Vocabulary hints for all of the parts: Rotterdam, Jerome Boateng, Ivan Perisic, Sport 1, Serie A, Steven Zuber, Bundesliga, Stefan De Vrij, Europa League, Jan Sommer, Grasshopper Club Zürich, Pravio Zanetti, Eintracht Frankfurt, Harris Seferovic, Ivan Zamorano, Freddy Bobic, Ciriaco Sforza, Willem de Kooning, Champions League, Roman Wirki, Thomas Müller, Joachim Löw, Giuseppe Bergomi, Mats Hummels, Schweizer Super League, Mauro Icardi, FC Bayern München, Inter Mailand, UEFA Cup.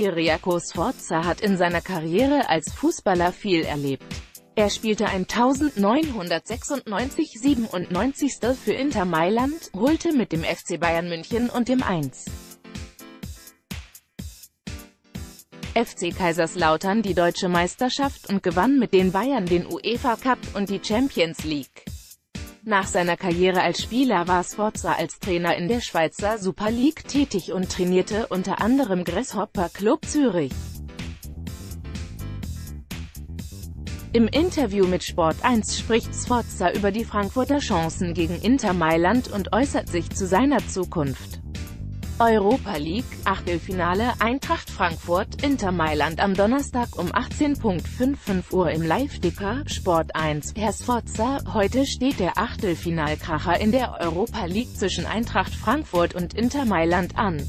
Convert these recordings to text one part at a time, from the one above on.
Ciriaco Sforza hat in seiner Karriere als Fußballer viel erlebt. Er spielte 1996-97 für Inter Mailand, holte mit dem FC Bayern München und dem 1. FC Kaiserslautern die deutsche Meisterschaft und gewann mit den Bayern den UEFA Cup und die Champions League. Nach seiner Karriere als Spieler war Sforza als Trainer in der Schweizer Super League tätig und trainierte unter anderem Grasshopper Club Zürich. Im Interview mit Sport 1 spricht Sforza über die Frankfurter Chancen gegen Inter Mailand und äußert sich zu seiner Zukunft. Europa League, Achtelfinale, Eintracht Frankfurt, Inter Mailand am Donnerstag um 18:55 Uhr im Live-Ticker, Sport 1. Herr Sforza, heute steht der Achtelfinalkracher in der Europa League zwischen Eintracht Frankfurt und Inter Mailand an.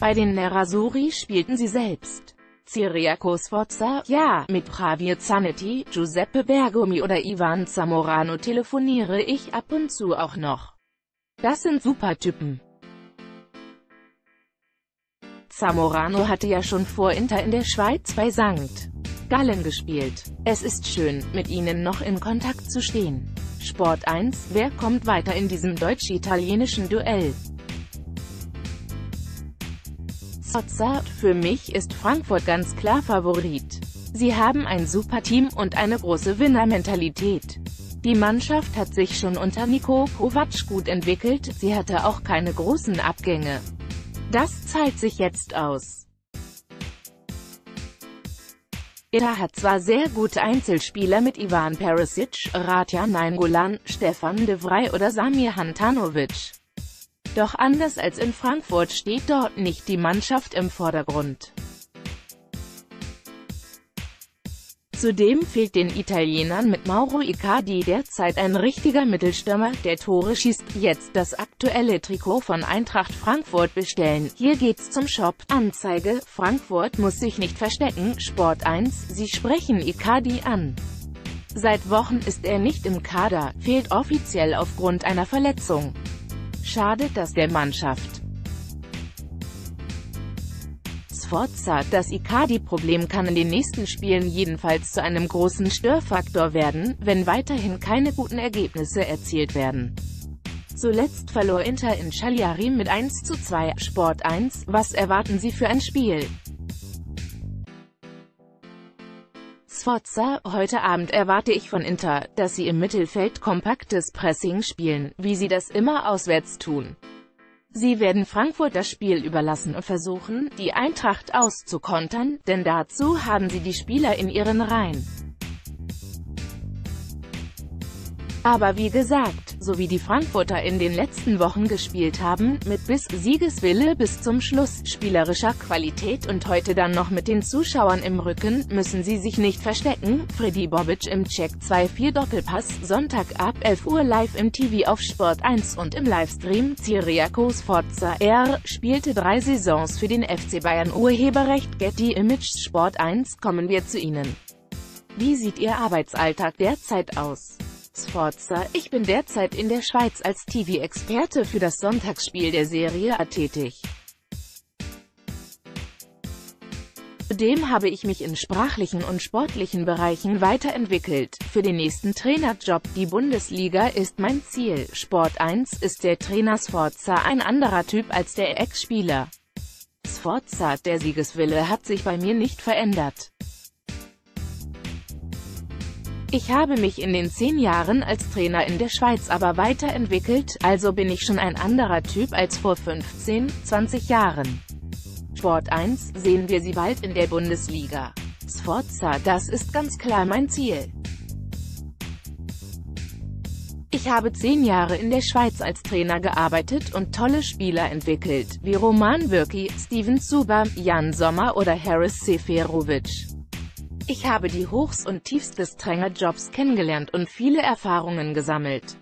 Bei den Nerazzurri spielten sie selbst. Ciriaco Sforza, ja, mit Pravio Zanetti, Giuseppe Bergomi oder Ivan Zamorano telefoniere ich ab und zu auch noch. Das sind super Typen. Zamorano hatte ja schon vor Inter in der Schweiz bei St. Gallen gespielt. Es ist schön, mit ihnen noch in Kontakt zu stehen. Sport 1, wer kommt weiter in diesem deutsch-italienischen Duell? Sforza, für mich ist Frankfurt ganz klar Favorit. Sie haben ein super Team und eine große Winner-Mentalität. Die Mannschaft hat sich schon unter Niko Kovac gut entwickelt, sie hatte auch keine großen Abgänge. Das zahlt sich jetzt aus. Inter hat zwar sehr gute Einzelspieler mit Ivan Perisic, Radja Naingolan, Stefan De Vrij oder Samir Handanovic. Doch anders als in Frankfurt steht dort nicht die Mannschaft im Vordergrund. Zudem fehlt den Italienern mit Mauro Icardi derzeit ein richtiger Mittelstürmer, der Tore schießt. Jetzt das aktuelle Trikot von Eintracht Frankfurt bestellen. Hier geht's zum Shop. Anzeige: Frankfurt muss sich nicht verstecken. Sport 1, sie sprechen Icardi an. Seit Wochen ist er nicht im Kader, fehlt offiziell aufgrund einer Verletzung. Schadet das der Mannschaft. Sforza, das Icardi-Problem kann in den nächsten Spielen jedenfalls zu einem großen Störfaktor werden, wenn weiterhin keine guten Ergebnisse erzielt werden. Zuletzt verlor Inter in Cagliari mit 1:2. Sport 1, was erwarten Sie für ein Spiel? Sforza, heute Abend erwarte ich von Inter, dass sie im Mittelfeld kompaktes Pressing spielen, wie sie das immer auswärts tun. Sie werden Frankfurt das Spiel überlassen und versuchen, die Eintracht auszukontern, denn dazu haben sie die Spieler in ihren Reihen. Aber wie gesagt, so wie die Frankfurter in den letzten Wochen gespielt haben, mit bis Siegeswille bis zum Schluss, spielerischer Qualität und heute dann noch mit den Zuschauern im Rücken, müssen sie sich nicht verstecken. Freddy Bobic im Check 24 Doppelpass, Sonntag ab 11 Uhr live im TV auf Sport 1 und im Livestream. Ciriaco Sforza, er spielte 3 Saisons für den FC Bayern. Urheberrecht, Getty Images. Sport 1, kommen wir zu Ihnen. Wie sieht Ihr Arbeitsalltag derzeit aus? Sforza, ich bin derzeit in der Schweiz als TV-Experte für das Sonntagsspiel der Serie A tätig. Zudem habe ich mich in sprachlichen und sportlichen Bereichen weiterentwickelt. Für den nächsten Trainerjob, die Bundesliga, ist mein Ziel. Sport 1, ist der Trainer Sforza ein anderer Typ als der Ex-Spieler? Sforza, der Siegeswille hat sich bei mir nicht verändert. Ich habe mich in den 10 Jahren als Trainer in der Schweiz aber weiterentwickelt, also bin ich schon ein anderer Typ als vor 15, 20 Jahren. Sport 1, sehen wir Sie bald in der Bundesliga. Sforza, das ist ganz klar mein Ziel. Ich habe 10 Jahre in der Schweiz als Trainer gearbeitet und tolle Spieler entwickelt, wie Roman Wirki, Steven Zuber, Jan Sommer oder Harris Seferovic. Ich habe die Hochs und Tiefs des Trainerjobs kennengelernt und viele Erfahrungen gesammelt.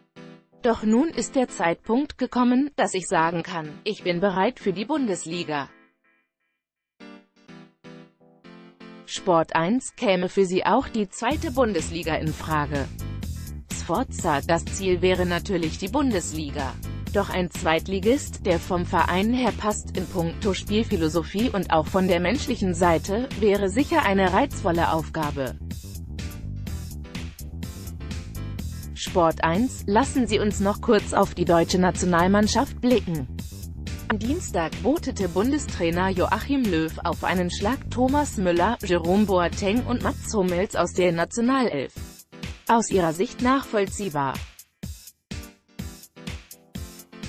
Doch nun ist der Zeitpunkt gekommen, dass ich sagen kann, ich bin bereit für die Bundesliga. Sport 1, käme für Sie auch die zweite Bundesliga in Frage? Sforza, das Ziel wäre natürlich die Bundesliga. doch ein Zweitligist, der vom Verein her passt. In puncto Spielphilosophie und auch von der menschlichen Seite wäre sicher eine reizvolle Aufgabe. Sport 1, lassen Sie uns noch kurz auf die deutsche Nationalmannschaft blicken. Am Dienstag botete Bundestrainer Joachim Löw auf einen Schlag Thomas Müller, Jerome Boateng und Mats Hummels aus der Nationalelf. Aus ihrer Sicht nachvollziehbar.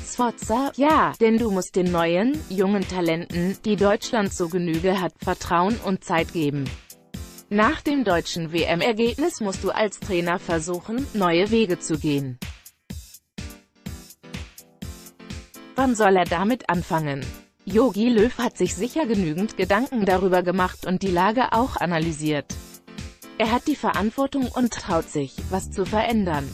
Sforza, ja, denn du musst den neuen, jungen Talenten, die Deutschland zur Genüge hat, Vertrauen und Zeit geben. Nach dem deutschen WM-Ergebnis musst du als Trainer versuchen, neue Wege zu gehen. Wann soll er damit anfangen? Jogi Löw hat sich sicher genügend Gedanken darüber gemacht und die Lage auch analysiert. Er hat die Verantwortung und traut sich, was zu verändern.